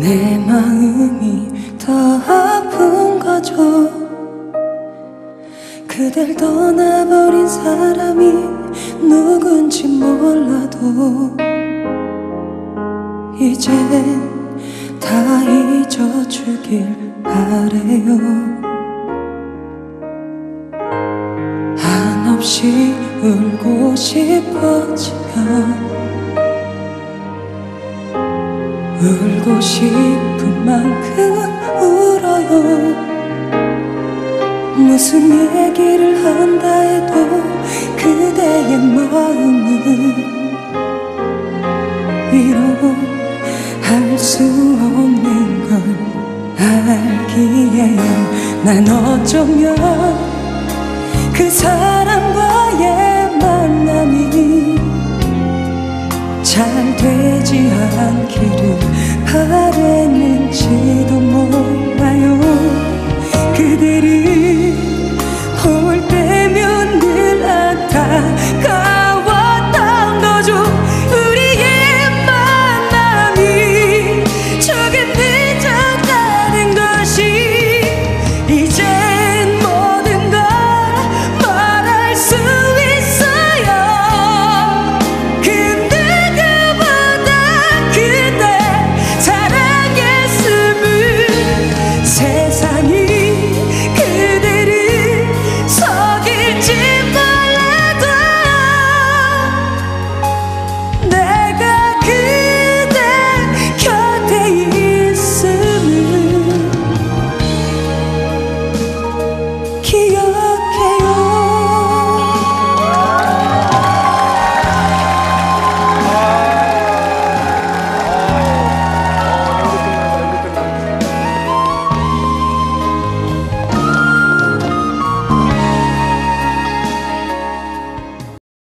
내 마음이 더 아픈 거죠. 그댈 떠나버린 사람이 누군지 몰라도 이젠 다 잊어주길 바래요. 한없이 울고 싶었지만 울고 싶은 만큼 울어요. 무슨 얘기를 한다 해도 그대의 마음은 위로 할 수 없는 걸 알기에요. 난 어쩌면 그 사람과의 만남이 잘 되지 않기를 바랬는지도 몰라요. 그들이